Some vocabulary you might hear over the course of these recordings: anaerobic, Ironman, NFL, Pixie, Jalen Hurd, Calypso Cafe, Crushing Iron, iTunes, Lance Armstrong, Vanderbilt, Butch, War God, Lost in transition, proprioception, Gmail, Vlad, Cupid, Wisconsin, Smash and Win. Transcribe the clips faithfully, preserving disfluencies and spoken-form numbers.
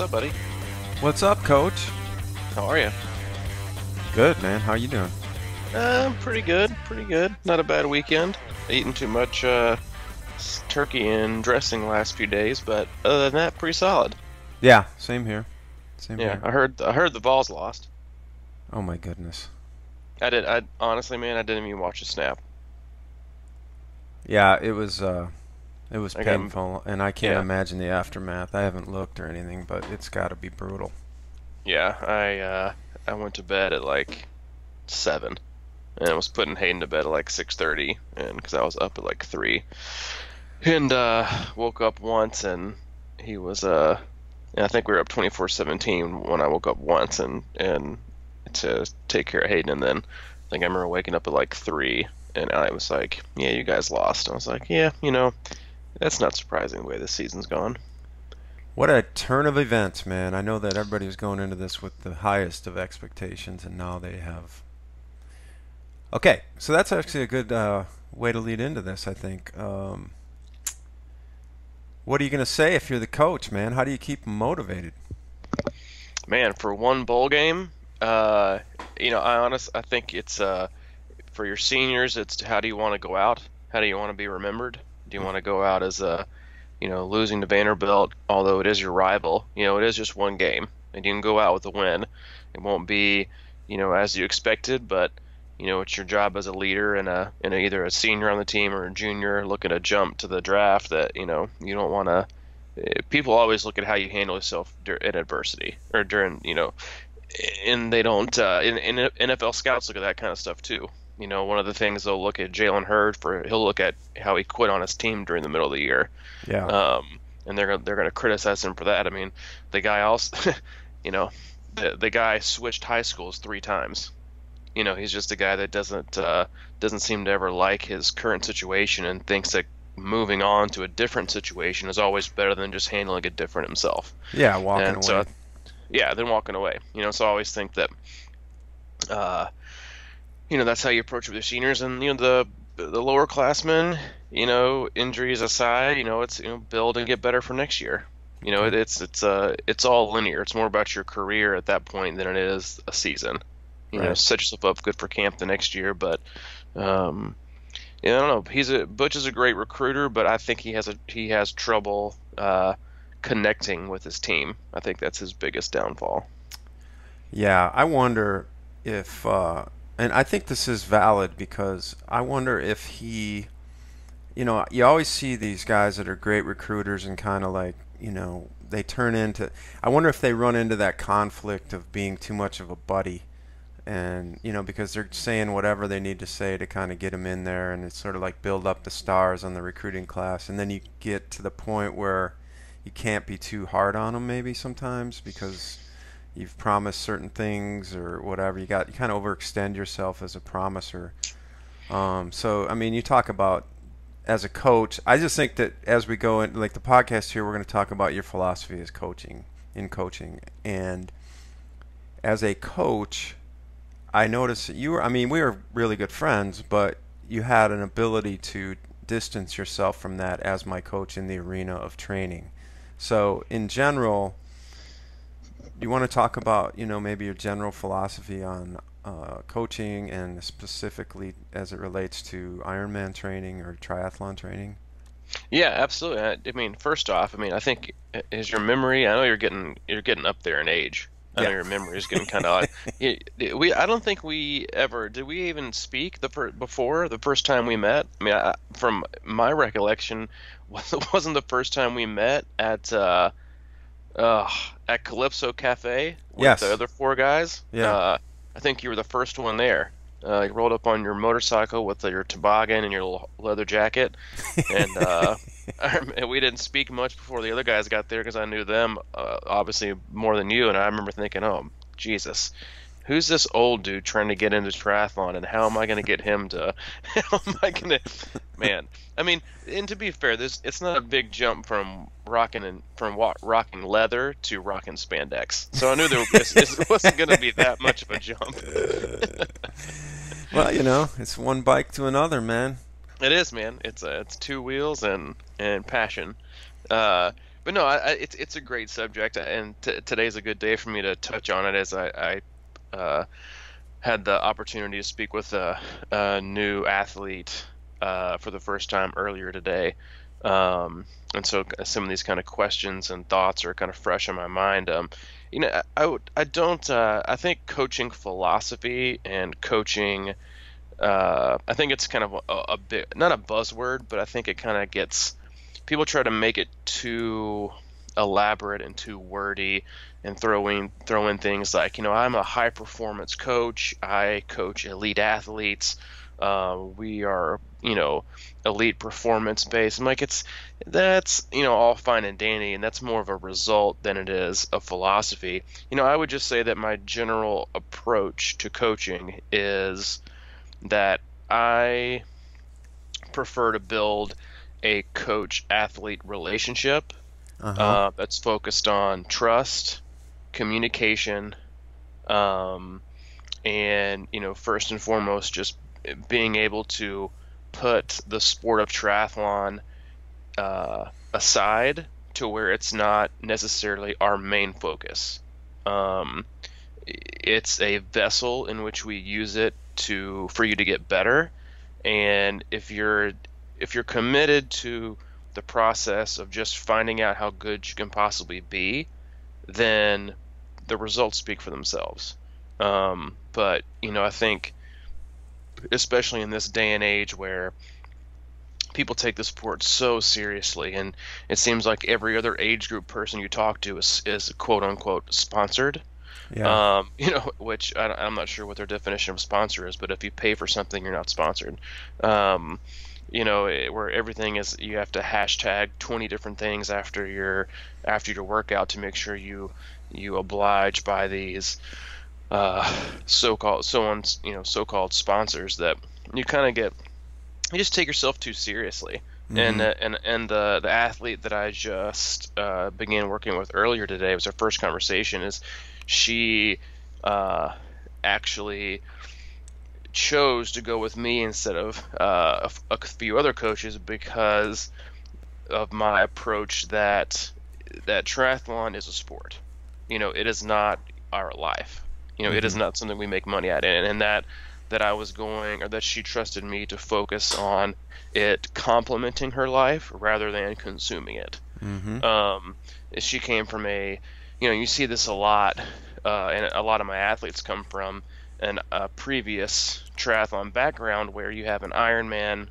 What's up, buddy? What's up, coach? How are you? Good, man. How you doing? Uh, pretty good. Pretty good. Not a bad weekend. Eating too much uh, turkey and dressing the last few days, but other than that, pretty solid. Yeah, same here. Same yeah, here. I heard. I heard the Vols lost. Oh my goodness. I did. I honestly, man, I didn't even watch the snap. Yeah, it was. Uh, it was I painful, got, and I can't yeah. imagine the aftermath. I haven't looked or anything, but it's got to be brutal. Yeah, I. Uh, I went to bed at like seven. And I was putting Hayden to bed at like six thirty, and because I was up at like three, and uh, woke up once, and he was. Uh, and I think we were up twenty-four seventeen when I woke up once, and and to take care of Hayden, and then I think I remember waking up at like three, and I was like, "Yeah, you guys lost." And I was like, "Yeah, you know, that's not surprising the way this season's gone." What a turn of events, man! I know that everybody was going into this with the highest of expectations, and now they have. Okay, so that's actually a good uh, way to lead into this, I think. Um, what are you going to say if you're the coach, man? How do you keep them motivated? Man, for one bowl game, uh, you know, I honestly, I think it's uh, for your seniors, it's how do you want to go out? How do you want to be remembered? Do you want to go out as, a, you know, losing to Vanderbilt, although it is your rival? You know, it is just one game, and you can go out with a win. It won't be, you know, as you expected, but... You know, it's your job as a leader and a and either a senior on the team or a junior looking to jump to the draft that, you know, you don't want to – people always look at how you handle yourself in adversity or during, you know, and they don't uh, – and N F L scouts look at that kind of stuff too. You know, one of the things they'll look at Jalen Hurd for – he'll look at how he quit on his team during the middle of the year. Yeah. Um, and they're gonna, they're going to criticize him for that. I mean, the guy also – you know, the, the guy switched high schools three times. You know, he's just a guy that doesn't uh, doesn't seem to ever like his current situation and thinks that moving on to a different situation is always better than just handling it different himself. Yeah, walking and away. So, yeah, then walking away. You know, so I always think that, uh, you know, that's how you approach it with your seniors. And, you know, the the lower classmen, you know, injuries aside, you know, it's, you know, build and get better for next year. You know, it, it's, it's, uh, it's all linear. It's more about your career at that point than it is a season. You know, right. Set yourself up good for camp the next year, but um, you know, I don't know. He's a Butch is a great recruiter, but I think he has a he has trouble uh, connecting with his team. I think that's his biggest downfall. Yeah, I wonder if, uh, and I think this is valid because I wonder if he, you know, you always see these guys that are great recruiters and kind of like, you know, they turn into. I wonder if they run into that conflict of being too much of a buddy. And, you know, because they're saying whatever they need to say to kind of get them in there, and it's sort of like build up the stars on the recruiting class. And then you get to the point where you can't be too hard on them maybe sometimes because you've promised certain things or whatever. You got you kind of overextend yourself as a promiser. Um, so, I mean, you talk about as a coach. I just think that as we go in, like the podcast here, we're going to talk about your philosophy as coaching, in coaching. And as a coach... I noticed that you were, I mean, we were really good friends, but you had an ability to distance yourself from that as my coach in the arena of training. So in general, do you want to talk about, you know, maybe your general philosophy on uh, coaching and specifically as it relates to Ironman training or triathlon training? Yeah, absolutely. I, I mean, first off, I mean, I think is your memory, I know you're getting, you're getting up there in age. I know yeah. your memory is getting kind of odd. We, I don't think we ever did. We even speak the per, before the first time we met. I mean, I, from my recollection, it wasn't the first time we met at uh, uh, at Calypso Cafe with yes. the other four guys. Yeah, uh, I think you were the first one there. Uh, you rolled up on your motorcycle with your toboggan and your little leather jacket, and uh, I, we didn't speak much before the other guys got there because I knew them uh, obviously more than you, and I remember thinking, oh, Jesus, who's this old dude trying to get into triathlon, and how am I going to get him to – how am I going to – man. I mean, and to be fair, this it's not a big jump from rocking and from rocking leather to rocking spandex. So I knew there was, it wasn't going to be that much of a jump. Well, you know, it's one bike to another, man. It is, man. It's uh, it's two wheels and and passion. Uh, But no, I, I, it's it's a great subject, and t- today's a good day for me to touch on it, as I, I uh, had the opportunity to speak with a, a new athlete uh, for the first time earlier today. Um, and so some of these kind of questions and thoughts are kind of fresh in my mind. Um, you know, I, I, would, I don't, uh, I think coaching philosophy and coaching, uh, I think it's kind of a, a bit, not a buzzword, but I think it kind of gets, people try to make it too elaborate and too wordy and throw in, throw in things like, you know, I'm a high performance coach. I coach elite athletes. Uh, we are, you know, elite performance based. I'm like, it's, that's, you know, all fine and dandy, and that's more of a result than it is a philosophy. You know, I would just say that my general approach to coaching is that I prefer to build a coach-athlete relationship uh-huh. uh, that's focused on trust, communication, um, and, you know, first and foremost, just being able to put the sport of triathlon uh, aside to where it's not necessarily our main focus. Um, it's a vessel in which we use it to for you to get better. And if you're if you're committed to the process of just finding out how good you can possibly be, then the results speak for themselves. Um, but you know, I think, especially in this day and age where people take the sport so seriously, and it seems like every other age group person you talk to is, is quote unquote sponsored. Yeah. Um, you know, which I, I'm not sure what their definition of sponsor is, but if you pay for something, you're not sponsored. Um, you know, it, where everything is, you have to hashtag twenty different things after your, after your workout to make sure you, you oblige by these, Uh, so-called, so on, you know, so-called sponsors, that you kind of get, you just take yourself too seriously. Mm-hmm. And uh, and and the the athlete that I just uh, began working with earlier today, was our first conversation, is she uh, actually chose to go with me instead of uh, a, a few other coaches because of my approach that that triathlon is a sport. You know, it is not our life. You know, mm-hmm. It is not something we make money at, and, and that that I was going, or that she trusted me to focus on it complementing her life rather than consuming it. Mm-hmm. Um, she came from a, you know, you see this a lot, uh, and a lot of my athletes come from an, a previous triathlon background where you have an Ironman.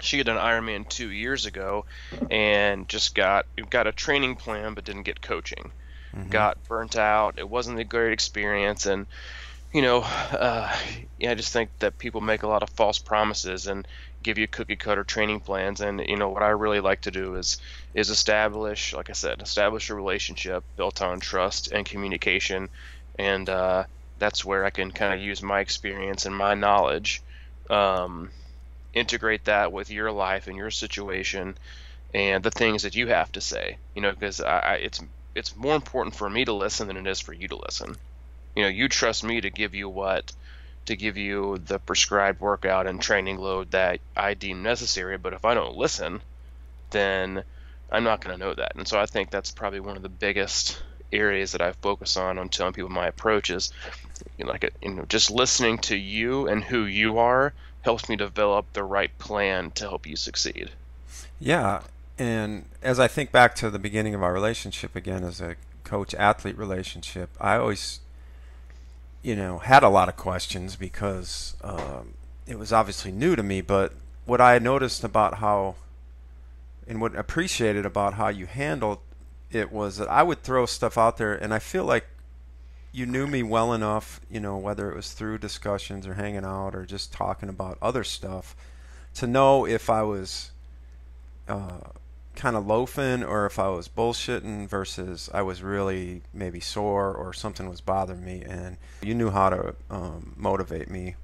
She had an Ironman two years ago, and just got got a training plan but didn't get coaching. Got burnt out. It wasn't a great experience, and you know, uh, yeah, I just think that people make a lot of false promises and give you cookie cutter training plans. And you know, what I really like to do is is establish, like I said, establish a relationship built on trust and communication, and uh, that's where I can kind of use my experience and my knowledge, um, integrate that with your life and your situation, and the things that you have to say. You know, because I, I it's it's more important for me to listen than it is for you to listen. You know, you trust me to give you what, to give you the prescribed workout and training load that I deem necessary. But if I don't listen, then I'm not going to know that. And so I think that's probably one of the biggest areas that I focus on, on telling people my approach is, you know, like, a, you know, just listening to you and who you are helps me develop the right plan to help you succeed. Yeah. And as I think back to the beginning of our relationship again as a coach-athlete relationship, I always, you know, had a lot of questions because um, it was obviously new to me. But what I noticed about how, and what appreciated about how you handled it, was that I would throw stuff out there, and I feel like you knew me well enough, you know, whether it was through discussions or hanging out or just talking about other stuff, to know if I was uh, kind of loafing or if I was bullshitting versus I was really maybe sore or something was bothering me. And you knew how to um, motivate me,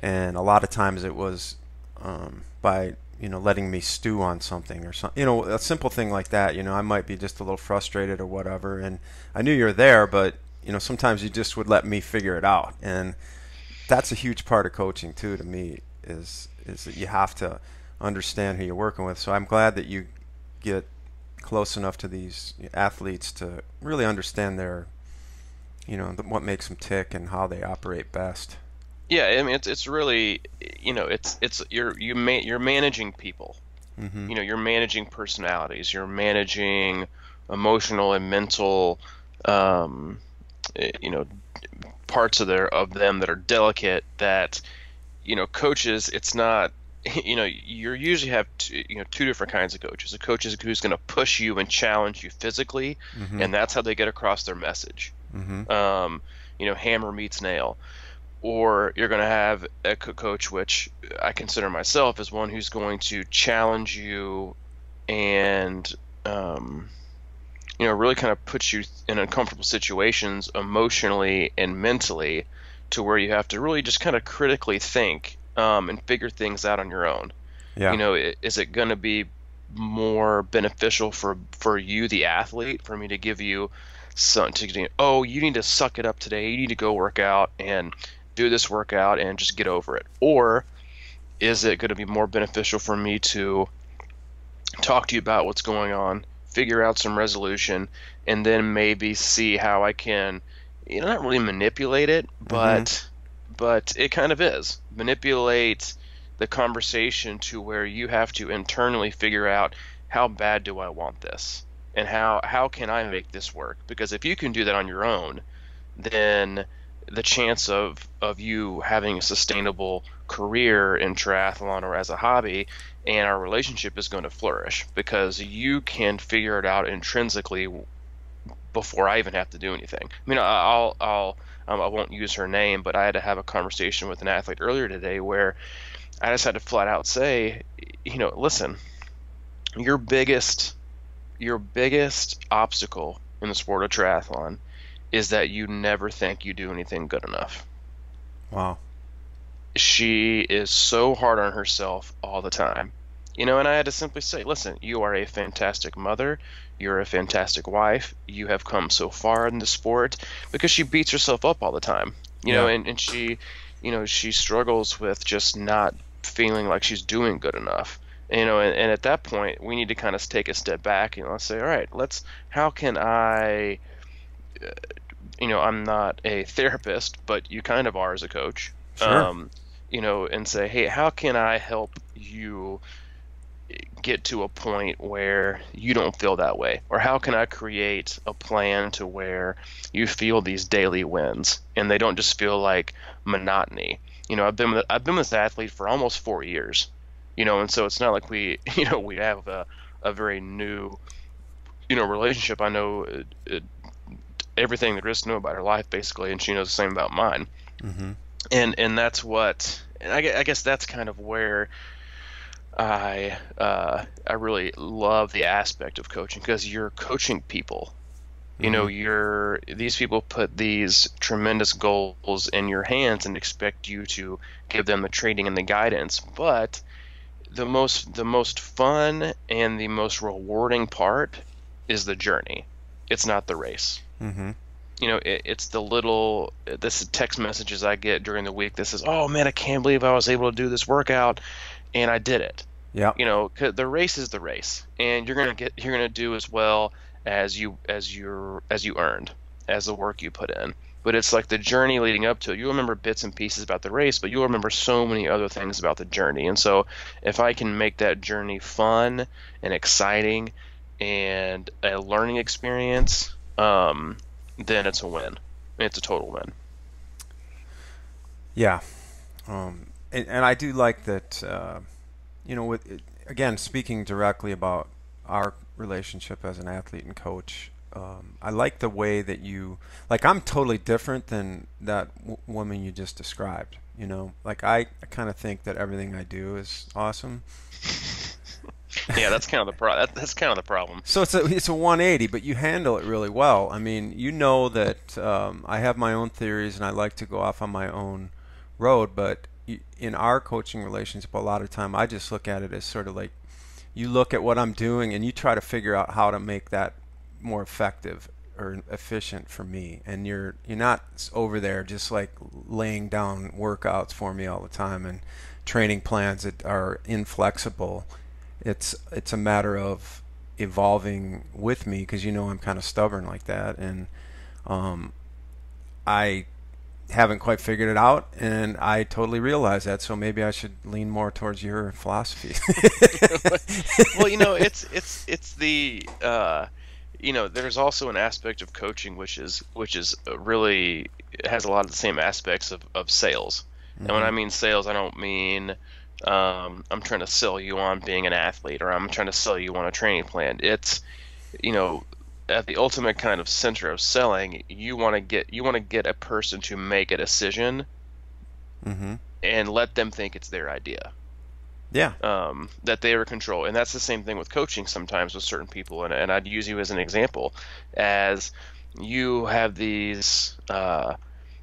and a lot of times it was um, by, you know, letting me stew on something or something, you know, a simple thing like that. You know, I might be just a little frustrated or whatever, and I knew you were there, but you know, sometimes you just would let me figure it out. And that's a huge part of coaching too, to me, is is that you have to understand who you're working with. So I'm glad that you get close enough to these athletes to really understand their, you know, the, what makes them tick and how they operate best. Yeah, I mean, it's it's really, you know, it's it's you're you ma you're managing people. Mm-hmm. You know, you're managing personalities. You're managing emotional and mental, um, you know, parts of their of them that are delicate. That, you know, coaches. It's not. You know, you usually have two, you know two different kinds of coaches. A coach is who's going to push you and challenge you physically, mm-hmm. and that's how they get across their message. Mm-hmm. Um, you know, hammer meets nail. Or you're going to have a coach, which I consider myself as one who's going to challenge you and, um, you know, really kind of put you in uncomfortable situations emotionally and mentally to where you have to really just kind of critically think um, and figure things out on your own. Yeah. You know, is it going to be more beneficial for, for you, the athlete, for me to give you something to, oh, you need to suck it up today. You need to go work out and do this workout and just get over it? Or is it going to be more beneficial for me to talk to you about what's going on, figure out some resolution, and then maybe see how I can, you know, not really manipulate it, but mm-hmm. but it kind of is. Manipulate the conversation to where you have to internally figure out, how bad do I want this? And how, how can I make this work? Because if you can do that on your own, then the chance of, of you having a sustainable career in triathlon or as a hobby and our relationship is going to flourish, because you can figure it out intrinsically before I even have to do anything. I mean, I'll, I'll, um, I won't use her name, but I had to have a conversation with an athlete earlier today where I just had to flat out say, you know, listen, your biggest your biggest obstacle in the sport of triathlon is that you never think you do anything good enough. Wow. She is so hard on herself all the time. You know, and I had to simply say, listen, you are a fantastic mother. You're a fantastic wife. You have come so far in the sport, because she beats herself up all the time. You yeah. know, and, and she, you know, she struggles with just not feeling like she's doing good enough. You know, and, and at that point, we need to kind of take a step back and, you know, let's say, all right, let's, how can I, uh, you know, I'm not a therapist, but you kind of are as a coach, sure. um, you know, and say, hey, how can I help you get to a point where you don't feel that way? Or how can I create a plan to where you feel these daily wins and they don't just feel like monotony? You know, I've been with, I've been with this athlete for almost four years. You know, and so it's not like we, you know, we have a, a very new, you know, relationship. I know it, it, everything there is to know about her life, basically, and she knows the same about mine. Mm-hmm. And and that's what, and I, I guess that's kind of where I uh, I really love the aspect of coaching, because you're coaching people. You know, you're, these people put these tremendous goals in your hands and expect you to give them the training and the guidance, but the most the most fun and the most rewarding part is the journey. It's not the race. Mm-hmm. You know, it, it's the little this text messages I get during the week that says, "Oh man, I can't believe I was able to do this workout, and I did it." Yeah. You know, 'cause the race is the race, and you're gonna get you're gonna do as well as you as you as you earned, as the work you put in. But it's like the journey leading up to it. You'll remember bits and pieces about the race, but you'll remember so many other things about the journey. And so if I can make that journey fun and exciting and a learning experience, um, then it's a win. It's a total win. Yeah. Um, and, and I do like that, uh, you know, with, again, speaking directly about our relationship as an athlete and coach, Um, I like the way that you, like, I'm totally different than that w woman you just described, you know, like I, I kind of think that everything I do is awesome. Yeah, that's kind of the pro that, that's kind of the problem. So it's a, it's a one eighty, but you handle it really well. I mean, you know that um, I have my own theories and I like to go off on my own road, but you, in our coaching relationship, a lot of time I just look at it as sort of like, you look at what I'm doing and you try to figure out how to make that more effective or efficient for me, and you're you're not over there just like laying down workouts for me all the time and training plans that are inflexible. It's it's a matter of evolving with me, because you know I'm kind of stubborn like that, and um, I haven't quite figured it out, and I totally realize that. So maybe I should lean more towards your philosophy. Well, you know, it's it's it's the uh, you know, there's also an aspect of coaching which is which is really has a lot of the same aspects of of sales. Mm-hmm. And when I mean sales, I don't mean um, I'm trying to sell you on being an athlete, or I'm trying to sell you on a training plan. It's, you know, at the ultimate kind of center of selling, you want to get you want to get a person to make a decision, mm-hmm. and let them think it's their idea. Yeah, um, that they are in control, and that's the same thing with coaching sometimes with certain people. And, and I'd use you as an example, as you have these, uh,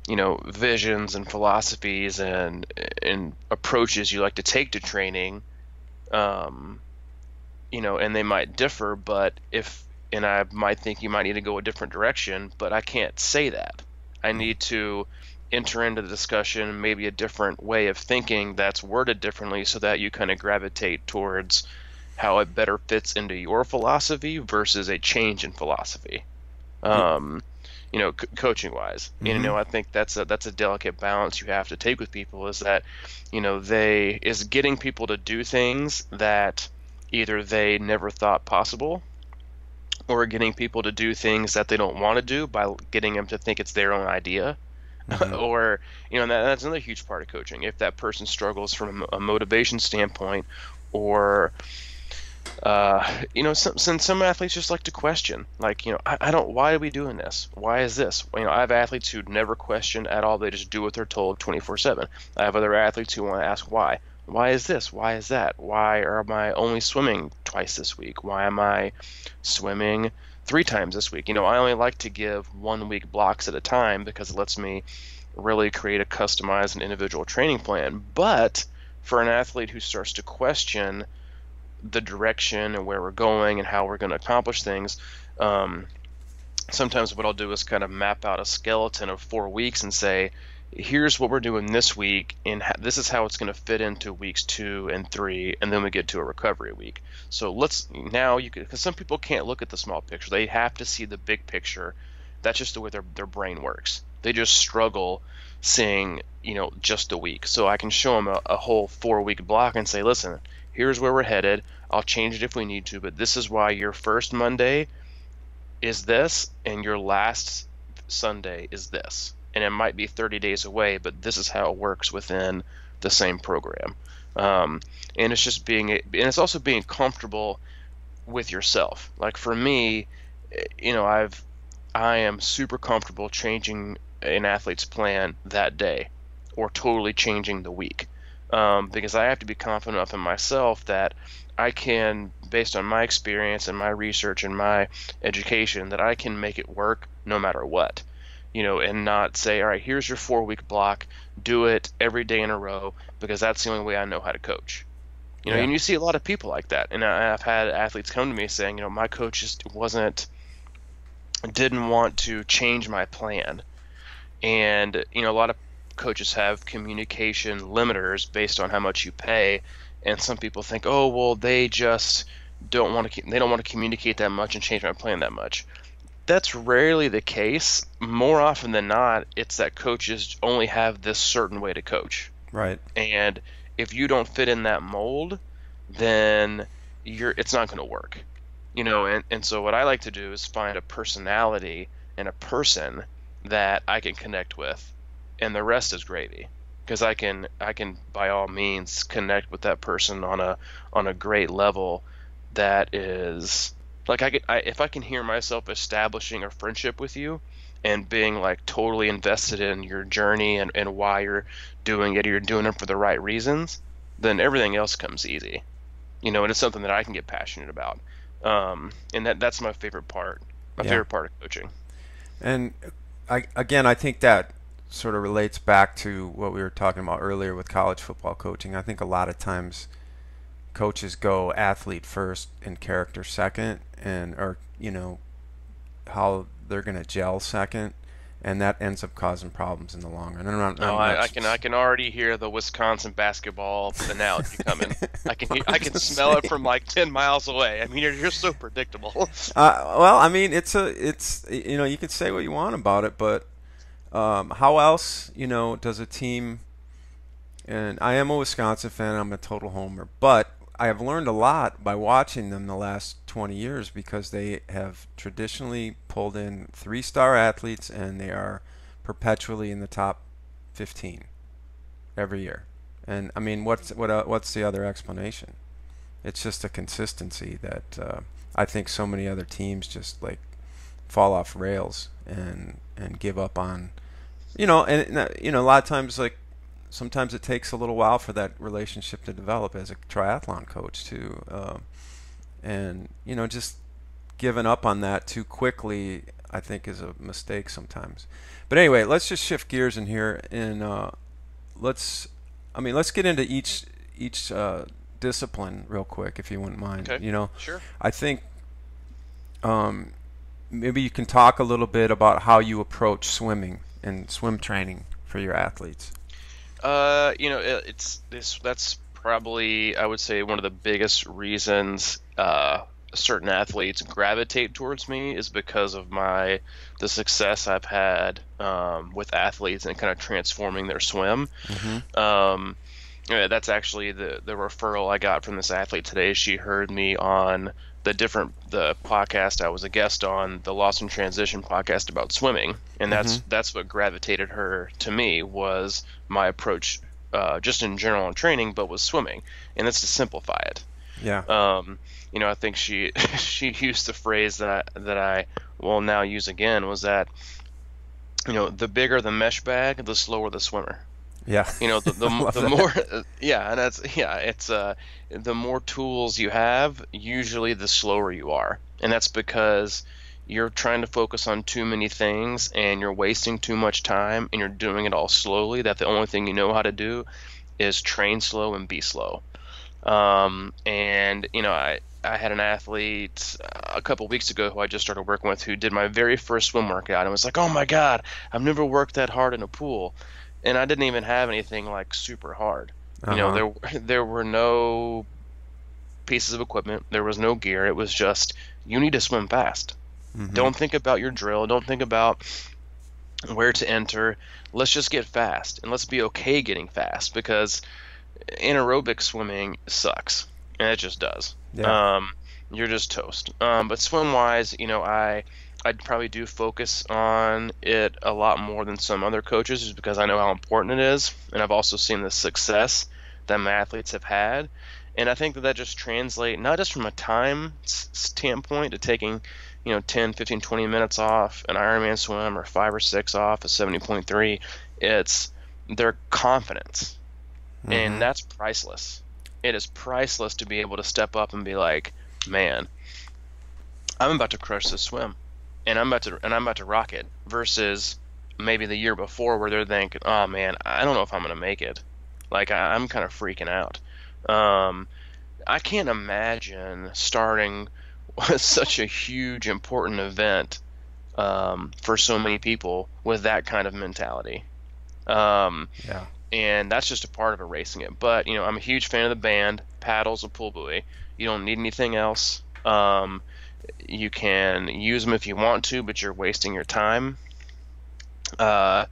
you know, visions and philosophies and and approaches you like to take to training, um, you know, and they might differ, but if and I might think you might need to go a different direction, but I can't say that. I need to enter into the discussion maybe a different way of thinking that's worded differently, so that you kind of gravitate towards how it better fits into your philosophy versus a change in philosophy, um, you know, co coaching-wise. Mm-hmm. You know, I think that's a, that's a delicate balance you have to take with people, is that, you know, they is getting people to do things that either they never thought possible, or getting people to do things that they don't want to do by getting them to think it's their own idea. Mm-hmm. Or, you know, and that, that's another huge part of coaching. If that person struggles from a motivation standpoint, or, uh, you know, some, some, some athletes just like to question, like, you know, I, I don't, why are we doing this? Why is this? You know, I have athletes who never question at all. They just do what they're told twenty-four seven. I have other athletes who want to ask why. Why is this? Why is that? Why am I only swimming twice this week? Why am I swimming three times this week? You know, I only like to give one week blocks at a time, because it lets me really create a customized and individual training plan. But for an athlete who starts to question the direction and where we're going and how we're going to accomplish things, um, sometimes what I'll do is kind of map out a skeleton of four weeks and say, here's what we're doing this week, and this is how it's going to fit into weeks two and three, and then we get to a recovery week. So let's now you can, because some people can't look at the small picture; they have to see the big picture. That's just the way their their brain works. They just struggle seeing, you know, just a week. So I can show them a, a whole four week block and say, listen, here's where we're headed. I'll change it if we need to, but this is why your first Monday is this, and your last Sunday is this. And it might be thirty days away, but this is how it works within the same program. Um, and it's just being, and it's also being comfortable with yourself. Like for me, you know, I've, I am super comfortable changing an athlete's plan that day, or totally changing the week, um, because I have to be confident enough in myself that I can, based on my experience and my research and my education, that I can make it work no matter what. You know, and not say, all right, here's your four-week block, do it every day in a row, because that's the only way I know how to coach. You know, yeah. And you see a lot of people like that. And I've had athletes come to me saying, you know, my coach just wasn't – didn't want to change my plan. And, you know, a lot of coaches have communication limiters based on how much you pay. And some people think, oh, well, they just don't want to – they don't want to communicate that much and change my plan that much. That's rarely the case. More often than not, it's that coaches only have this certain way to coach. Right. And if you don't fit in that mold, then you're it's not going to work. You know, and, and so what I like to do is find a personality and a person that I can connect with, and the rest is gravy. Because I can I can by all means connect with that person on a on a great level that is Like I, could, I if I can hear myself establishing a friendship with you and being like totally invested in your journey and, and why you're doing it, or you're doing it for the right reasons, then everything else comes easy. You know, and it's something that I can get passionate about. Um, and that that's my favorite part, my yeah. favorite part of coaching. And I, again, I think that sort of relates back to what we were talking about earlier with college football coaching. I think a lot of times coaches go athlete first and character second, and or you know how they're going to gel second, and that ends up causing problems in the long run. No, oh, I, I can I can already hear the Wisconsin basketball analogy coming. I can hear, I can smell it from like ten miles away. I mean, you're you're so predictable. uh, well, I mean, it's a it's you know you can say what you want about it, but um, how else you know does a team? And I am a Wisconsin fan. I'm a total homer, but I have learned a lot by watching them the last twenty years because they have traditionally pulled in three-star athletes and they are perpetually in the top fifteen every year. And I mean, what's what uh, what's the other explanation? It's just a consistency that uh, I think so many other teams just like fall off rails and and give up on, you know, and you know a lot of times like. Sometimes it takes a little while for that relationship to develop as a triathlon coach too, um, and you know just giving up on that too quickly I think is a mistake sometimes. But anyway, let's just shift gears in here and uh, let's I mean let's get into each each uh, discipline real quick if you wouldn't mind. Okay. You know, sure. I think um, maybe you can talk a little bit about how you approach swimming and swim training for your athletes. Uh, you know, it, it's this. That's probably, I would say, one of the biggest reasons uh, certain athletes gravitate towards me is because of my the success I've had um, with athletes and kind of transforming their swim. Mm-hmm. Um, yeah, that's actually the the referral I got from this athlete today. She heard me on the different the podcast I was a guest on, the Lost in Transition podcast about swimming, and that's mm-hmm. that's what gravitated her to me was my approach, uh, just in general in training, but was swimming, and that's to simplify it. Yeah. Um, you know, I think she she used the phrase that I, that I will now use again was that, you know, the bigger the mesh bag, the slower the swimmer. Yeah. You know, the the, the more yeah, and that's yeah, it's uh the more tools you have, usually the slower you are. And that's because you're trying to focus on too many things and you're wasting too much time and you're doing it all slowly, that the only thing you know how to do is train slow and be slow. Um and you know, I I had an athlete a couple weeks ago who I just started working with who did my very first swim workout and was like, "Oh my God, I've never worked that hard in a pool." And I didn't even have anything like super hard. Uh-huh. You know, there there were no pieces of equipment. There was no gear. It was just you need to swim fast. Mm-hmm. Don't think about your drill. Don't think about where to enter. Let's just get fast, and let's be okay getting fast because anaerobic swimming sucks, and it just does. Yeah. Um, you're just toast. Um, but swim wise, you know, I. I'd probably do focus on it a lot more than some other coaches just because I know how important it is, and I've also seen the success that my athletes have had. And I think that that just translates not just from a time standpoint to taking, you know, ten, fifteen, twenty minutes off an Ironman swim or five or six off a seventy point three. It's their confidence, mm-hmm. and that's priceless. It is priceless to be able to step up and be like, man, I'm about to crush this swim. And I'm about to and I'm about to rock it versus maybe the year before where they're thinking, oh man, I don't know if I'm gonna make it. Like I, I'm kind of freaking out. Um, I can't imagine starting such a huge important event um, for so many people with that kind of mentality. Um, yeah. And that's just a part of erasing it. But you know, I'm a huge fan of the band. Paddles, a pool buoy. You don't need anything else. Um, You can use them if you want to, but you're wasting your time. Uh,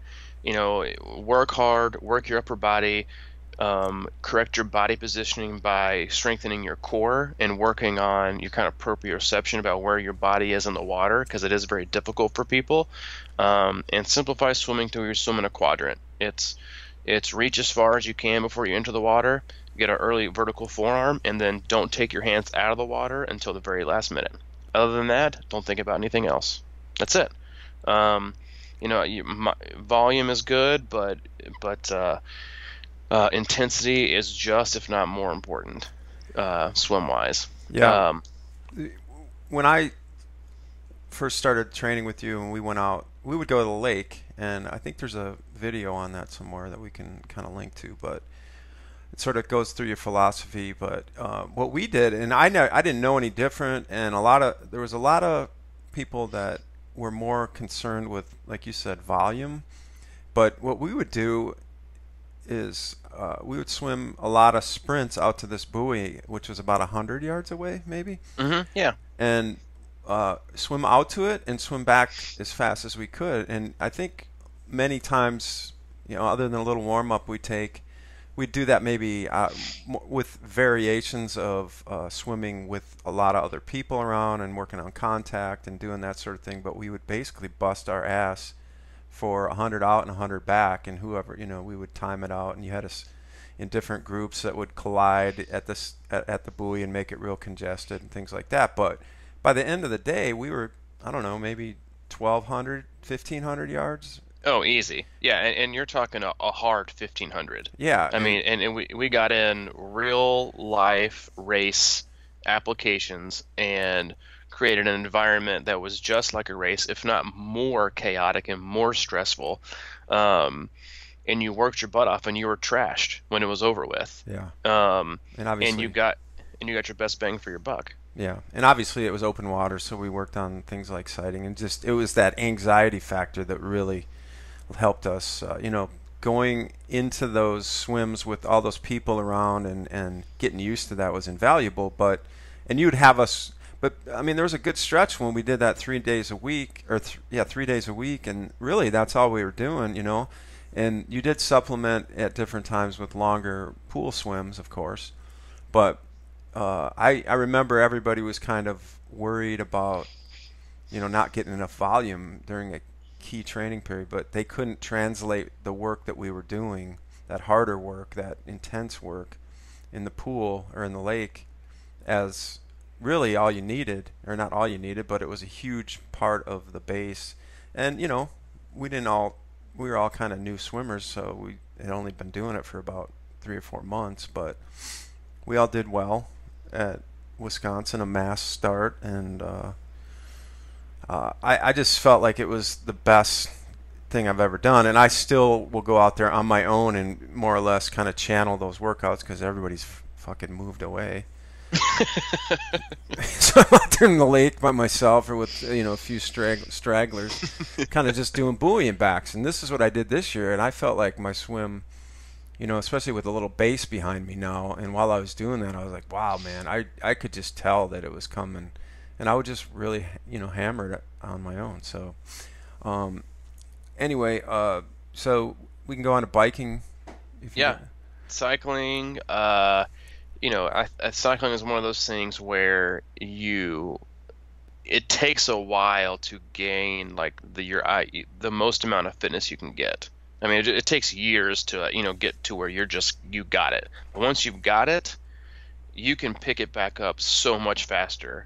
you know, work hard, work your upper body, um, correct your body positioning by strengthening your core and working on your kind of proprioception about where your body is in the water because it is very difficult for people. Um, and simplify swimming to your swim in a quadrant. It's it's reach as far as you can before you enter the water, get an early vertical forearm, and then don't take your hands out of the water until the very last minute. Other than that, don't think about anything else. That's it. Um, you know, you, my, volume is good, but but uh, uh, intensity is just, if not more important, uh, swim-wise. Yeah. Um, when I first started training with you and we went out, we would go to the lake, and I think there's a video on that somewhere that we can kind of link to, but it sort of goes through your philosophy, but uh, what we did, and I know I didn't know any different, and a lot of there was a lot of people that we're more concerned with, like you said, volume. But what we would do is uh, we would swim a lot of sprints out to this buoy, which was about one hundred yards away, maybe. Mm-hmm. Yeah. And uh, swim out to it and swim back as fast as we could. And I think many times, you know, other than a little warm-up we take, we'd do that maybe uh, with variations of uh, swimming with a lot of other people around and working on contact and doing that sort of thing. But we would basically bust our ass for one hundred out and one hundred back, and whoever, you know, we would time it out, and you had us in different groups that would collide at this at, at the buoy and make it real congested and things like that. But by the end of the day, we were, I don't know, maybe twelve hundred, fifteen hundred yards. Oh, easy. Yeah, and, and you're talking a, a hard fifteen hundred. Yeah. I mean, and, and we, we got in real-life race applications and created an environment that was just like a race, if not more chaotic and more stressful. Um, and you worked your butt off, and you were trashed when it was over with. Yeah. Um, and, obviously, and, you got, and you got your best bang for your buck. Yeah, and obviously it was open water, so we worked on things like sighting, and just it was that anxiety factor that really – helped us, uh, you know, going into those swims with all those people around and, and getting used to that was invaluable. But, and you'd have us, but I mean, there was a good stretch when we did that three days a week or th yeah, three days a week. And really that's all we were doing, you know, and you did supplement at different times with longer pool swims, of course. But uh, I, I remember everybody was kind of worried about, you know, not getting enough volume during a key training period, but they couldn't translate the work that we were doing, that harder work, that intense work in the pool or in the lake, as really all you needed, or not all you needed, but it was a huge part of the base. And you know, we didn't all, we were all kind of new swimmers, so we had only been doing it for about three or four months, but we all did well at Wisconsin, a mass start. And uh Uh, I, I just felt like it was the best thing I've ever done, and I still will go out there on my own and more or less kind of channel those workouts because everybody's f fucking moved away. So I'm out there in the lake by myself or with, you know, a few strag stragglers, kind of just doing buoy and backs. And this is what I did this year, and I felt like my swim, you know, especially with a little base behind me now. And while I was doing that, I was like, wow, man, I, I could just tell that it was coming. And I would just really, you know, hammer it on my own. So, um, anyway, uh, so we can go on to biking. If yeah, you know. Cycling. Uh, you know, I, I, cycling is one of those things where you, it takes a while to gain like the your the most amount of fitness you can get. I mean, it, it takes years to you know get to where you're just you got it. But once you've got it, you can pick it back up so much faster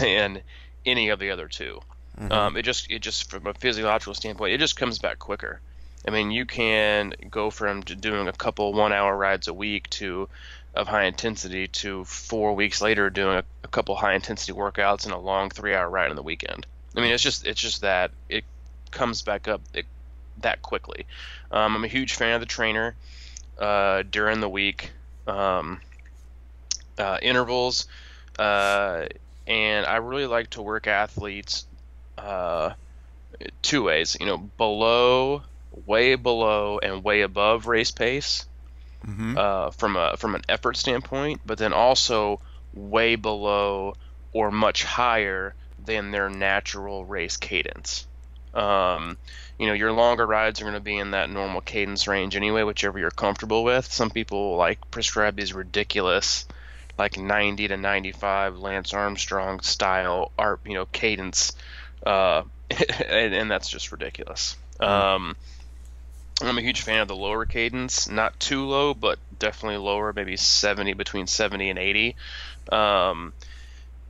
than any of the other two. Mm-hmm. um, it just it just from a physiological standpoint, it just comes back quicker. I mean, you can go from doing a couple one-hour rides a week to of high intensity to four weeks later doing a, a couple high intensity workouts and a long three-hour ride on the weekend. I mean, it's just it's just that it comes back up it, that quickly. Um, I'm a huge fan of the trainer uh, during the week um, uh, intervals. Uh, And I really like to work athletes uh, two ways, you know, below, way below, and way above race pace, mm-hmm. uh, from a from an effort standpoint, but then also way below or much higher than their natural race cadence. Um, you know, your longer rides are going to be in that normal cadence range anyway, whichever you're comfortable with. Some people like prescribe these ridiculous, like ninety to ninety-five Lance Armstrong style art, you know, cadence, uh, and, and that's just ridiculous. Um, I'm a huge fan of the lower cadence, not too low, but definitely lower, maybe seventy, between seventy and eighty, um,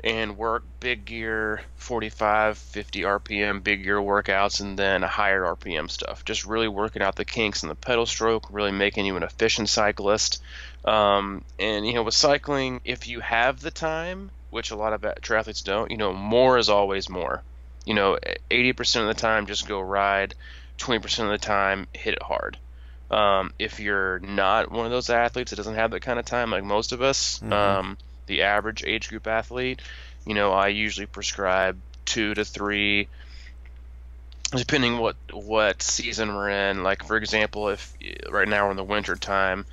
and work big gear, forty-five, fifty R P M, big gear workouts, and then higher R P M stuff. Just really working out the kinks in the pedal stroke, really making you an efficient cyclist. Um, and, you know, with cycling, if you have the time, which a lot of triathletes don't, you know, more is always more. You know, eighty percent of the time, just go ride. twenty percent of the time, hit it hard. Um, if you're not one of those athletes that doesn't have that kind of time, like most of us, mm-hmm. um, the average age group athlete, you know, I usually prescribe two to three depending what what season we're in. Like, for example, if right now we're in the winter time,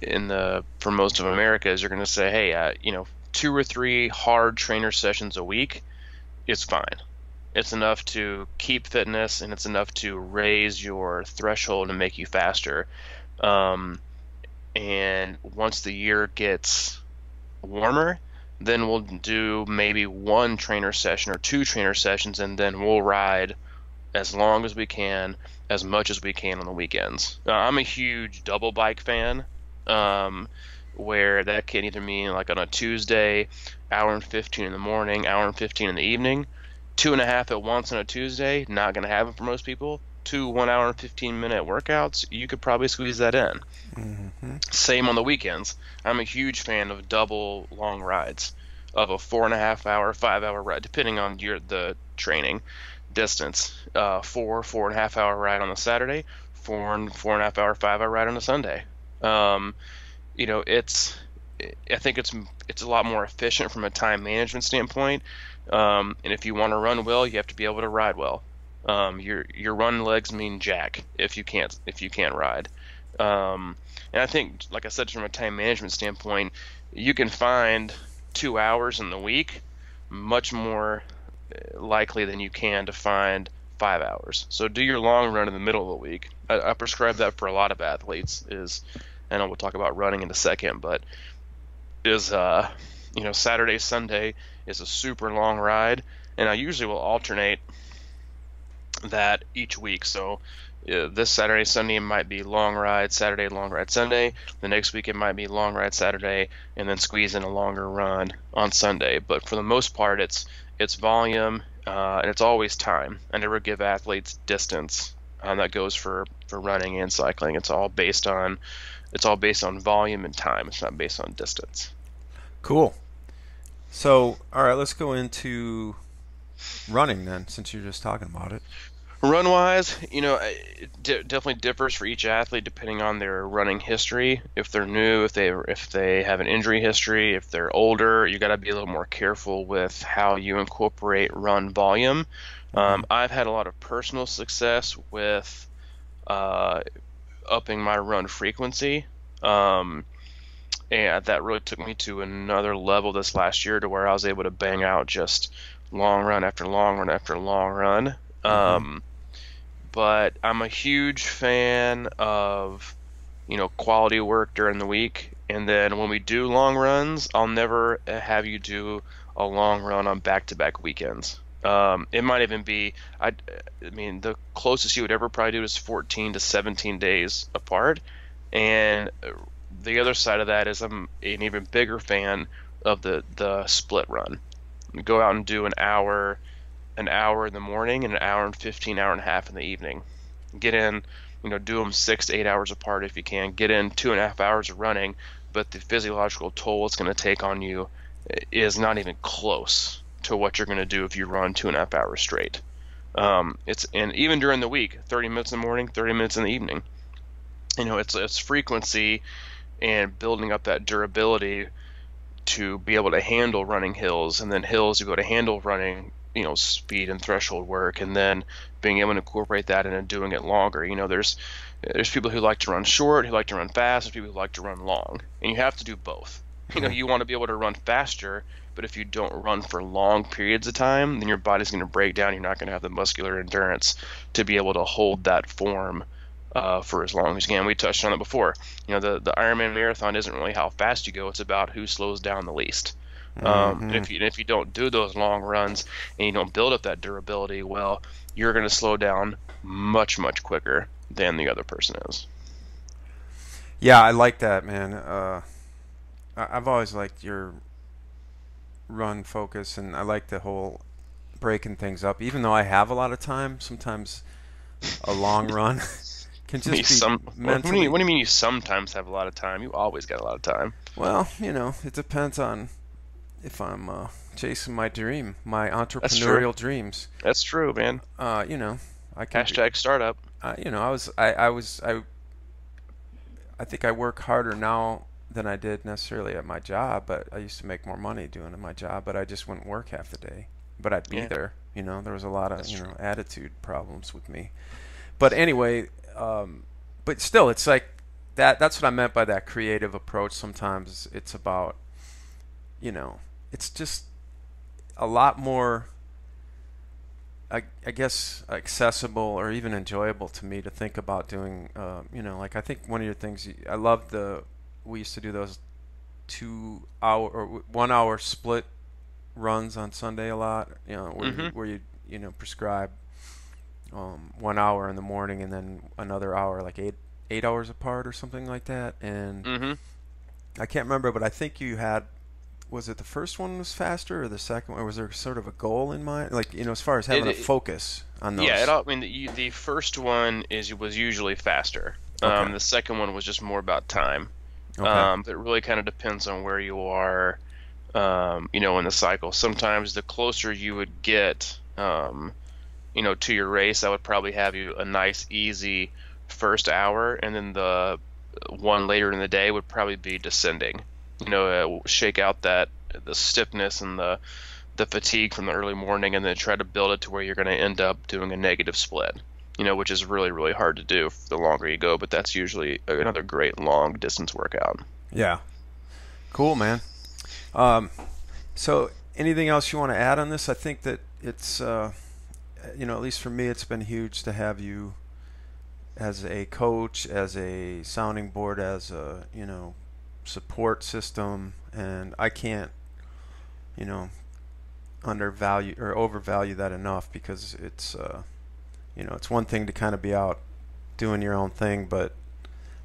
in the for most of America, you're going to say, hey, uh, you know, two or three hard trainer sessions a week, it's fine. It's enough to keep fitness, and it's enough to raise your threshold and make you faster. Um, and once the year gets warmer, then we'll do maybe one trainer session or two trainer sessions, and then we'll ride as long as we can, as much as we can on the weekends. Now, I'm a huge double bike fan, um, where that can either mean like on a Tuesday, hour and fifteen in the morning, hour and fifteen in the evening. Two and a half at once on a Tuesday, not going to happen for most people. Two one hour and fifteen minute workouts, you could probably squeeze that in. Mm-hmm. Same on the weekends. I'm a huge fan of double long rides, of a four and a half hour, five hour ride, depending on your the training distance. Uh, four four and a half hour ride on a Saturday, four and four and a half hour, five hour ride on a Sunday. Um, you know, it's I think it's it's a lot more efficient from a time management standpoint. Um, and if you want to run well, you have to be able to ride well. Um, your your run legs mean jack if you can't if you can't ride. Um, and I think, like I said, from a time management standpoint, you can find two hours in the week much more likely than you can to find five hours. So do your long run in the middle of the week. I, I prescribe that for a lot of athletes. Is I know we'll talk about running in a second, but is uh you know Saturday, Sunday is a super long ride, and I usually will alternate that each week. So uh, this Saturday, Sunday might be long ride Saturday, long ride Sunday. The next week it might be long ride Saturday, and then squeeze in a longer run on Sunday. But for the most part, it's it's volume, uh, and it's always time. I never give athletes distance, and um, that goes for for running and cycling. It's all based on it's all based on volume and time. It's not based on distance. Cool. So, all right, let's go into running then, since you're just talking about it. Run-wise, you know, it d- definitely differs for each athlete depending on their running history. If they're new, if they if they have an injury history, if they're older, you got to be a little more careful with how you incorporate run volume. Um, I've had a lot of personal success with uh, upping my run frequency. Um And that really took me to another level this last year, to where I was able to bang out just long run after long run after long run. Mm-hmm. Um, but I'm a huge fan of, you know, quality work during the week. And then when we do long runs, I'll never have you do a long run on back-to-back weekends. Um, it might even be, I, I mean, the closest you would ever probably do is fourteen to seventeen days apart. And the other side of that is I'm an even bigger fan of the, the split run. Go out and do an hour, an hour in the morning and an hour and fifteen, hour and a half in the evening. Get in, you know, do them six to eight hours apart if you can. Get in two and a half hours of running, but the physiological toll it's going to take on you is not even close to what you're going to do if you run two and a half hours straight. Um, it's and even during the week, thirty minutes in the morning, thirty minutes in the evening. You know, it's it's frequency and building up that durability to be able to handle running hills, and then hills to be able to handle running, you know, speed and threshold work, and then being able to incorporate that and doing it longer. You know, there's there's people who like to run short, who like to run fast, there's people who like to run long, and you have to do both. You know, you want to be able to run faster, but if you don't run for long periods of time, then your body's going to break down. You're not going to have the muscular endurance to be able to hold that form Uh, for as long as you can. We touched on it before. You know, the, the Ironman marathon isn't really how fast you go. It's about who slows down the least. Um, mm-hmm. and if you and if you don't do those long runs and you don't build up that durability, well, you're going to slow down much, much quicker than the other person is. Yeah, I like that, man. Uh, I've always liked your run focus, and I like the whole breaking things up. Even though I have a lot of time, sometimes a long run can just be some, mentally... What do, you, what do you mean you sometimes have a lot of time? You always got a lot of time. Well, you know, it depends on if I'm uh, chasing my dream, my entrepreneurial That's dreams. That's true, man. Uh, you know, I can hashtag be, startup. Uh, you know, I was, I, I was, I, I think I work harder now than I did necessarily at my jojob, but I used to make more money doing my job, but I just wouldn't work half the day. But I'd be yeah. there You know, there was a lot of That's you true. know attitude problems with me. But anyway, um, but still, it's like that. That's what I meant by that creative approach. Sometimes it's about, you know, it's just a lot more, I, I guess, accessible or even enjoyable to me to think about doing. Um, you know, like I think one of your things you, I love the we used to do those two hour or one hour split runs on Sunday a lot. You know, where, mm-hmm. you, where you you know prescribe um, one hour in the morning and then another hour, like eight eight hours apart or something like that. And mm-hmm. I can't remember, but I think you had. Was it the first one was faster or the second one? Or was there sort of a goal in mind? Like, you know, as far as having it, a focus on those. Yeah, it all, I mean, the, the first one is was usually faster. Okay. Um, the second one was just more about time. Okay. Um, it really kind of depends on where you are, um, you know, in the cycle. Sometimes the closer you would get, um, you know, to your race, I would probably have you a nice, easy first hour. And then the one later in the day would probably be descending. You know, uh, shake out that the stiffness and the the fatigue from the early morning, and then try to build it to where you're going to end up doing a negative split. You know, which is really really hard to do the longer you go, but that's usually another great long distance workout. Yeah, cool, man. Um, so anything else you want to add on this? I think that it's, uh, you know, at least for me, it's been huge to have you as a coach, as a sounding board, as a you know. support system, and I can't, you know, undervalue or overvalue that enough, because it's, uh, you know, it's one thing to kind of be out doing your own thing, but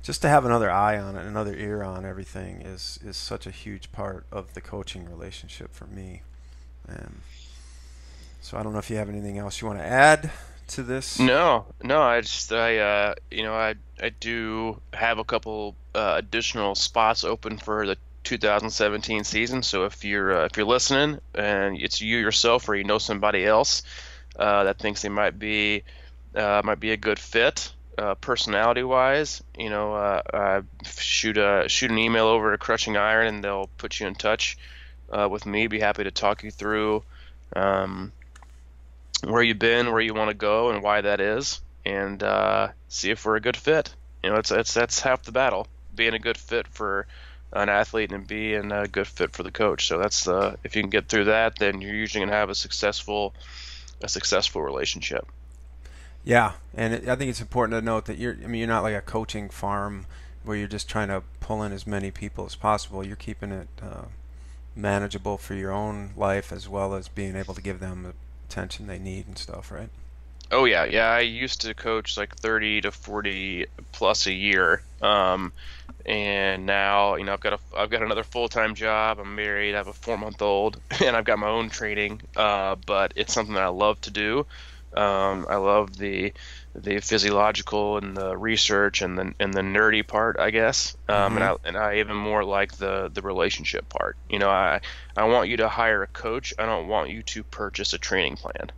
just to have another eye on it, another ear on everything is is such a huge part of the coaching relationship for me. And so I don't know if you have anything else you want to add to this. No, no, I just, I, uh, you know, I, I do have a couple uh, additional spots open for the two thousand seventeen season. So if you're, uh, if you're listening and it's you yourself, or you know somebody else uh, that thinks they might be, uh, might be a good fit, uh, personality wise, you know, uh, uh, shoot a, shoot an email over to Crushing Iron, and they'll put you in touch uh, with me. Be happy to talk you through, um, where you've been, where you want to go, and why that is, and uh, see if we're a good fit. You know, it's it's that's half the battle: being a good fit for an athlete and being a good fit for the coach. So that's the if you can get through that, then you're usually gonna have a successful a successful relationship. Yeah, and it, I think it's important to note that you're. I mean, you're not like a coaching farm where you're just trying to pull in as many people as possible. You're keeping it uh, manageable for your own life, as well as being able to give them. A, attention they need and stuff, right? Oh yeah, yeah. I used to coach like thirty to forty plus a year, um, and now you know I've got a I've got another full time job. I'm married. I have a four month old, and I've got my own training. Uh, but it's something that I love to do. Um, I love the the physiological and the research and the and the nerdy part, I guess. Um, mm-hmm. And I and I even more like the the relationship part. You know, I. I want you to hire a coach. I don't want you to purchase a training plan.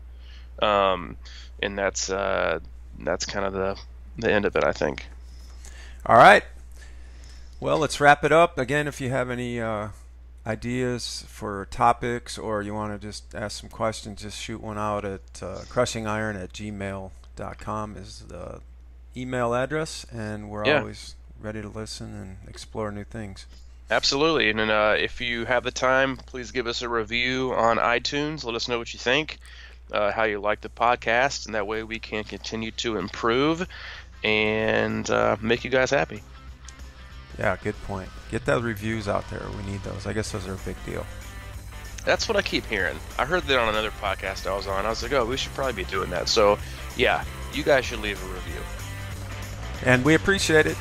Um, and that's uh, that's kind of the, the end of it, I think. All right. Well, let's wrap it up. Again, if you have any uh, ideas for topics, or you want to just ask some questions, just shoot one out at uh, crushing iron at gmail dot com is the email address. And we're yeah. always ready to listen and explore new things. Absolutely, and, and uh, if you have the time, please give us a review on iTunes. Let us know what you think, uh, how you like the podcast, and that way we can continue to improve and uh, make you guys happy. Yeah, good point. Get those reviews out there. We need those. I guess those are a big deal. That's what I keep hearing. I heard that on another podcast I was on. I was like, oh, we should probably be doing that. So, yeah, you guys should leave a review. And we appreciate it.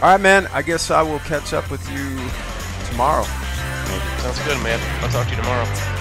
All right, man. I guess I will catch up with you tomorrow. Sounds good, man. I'll talk to you tomorrow.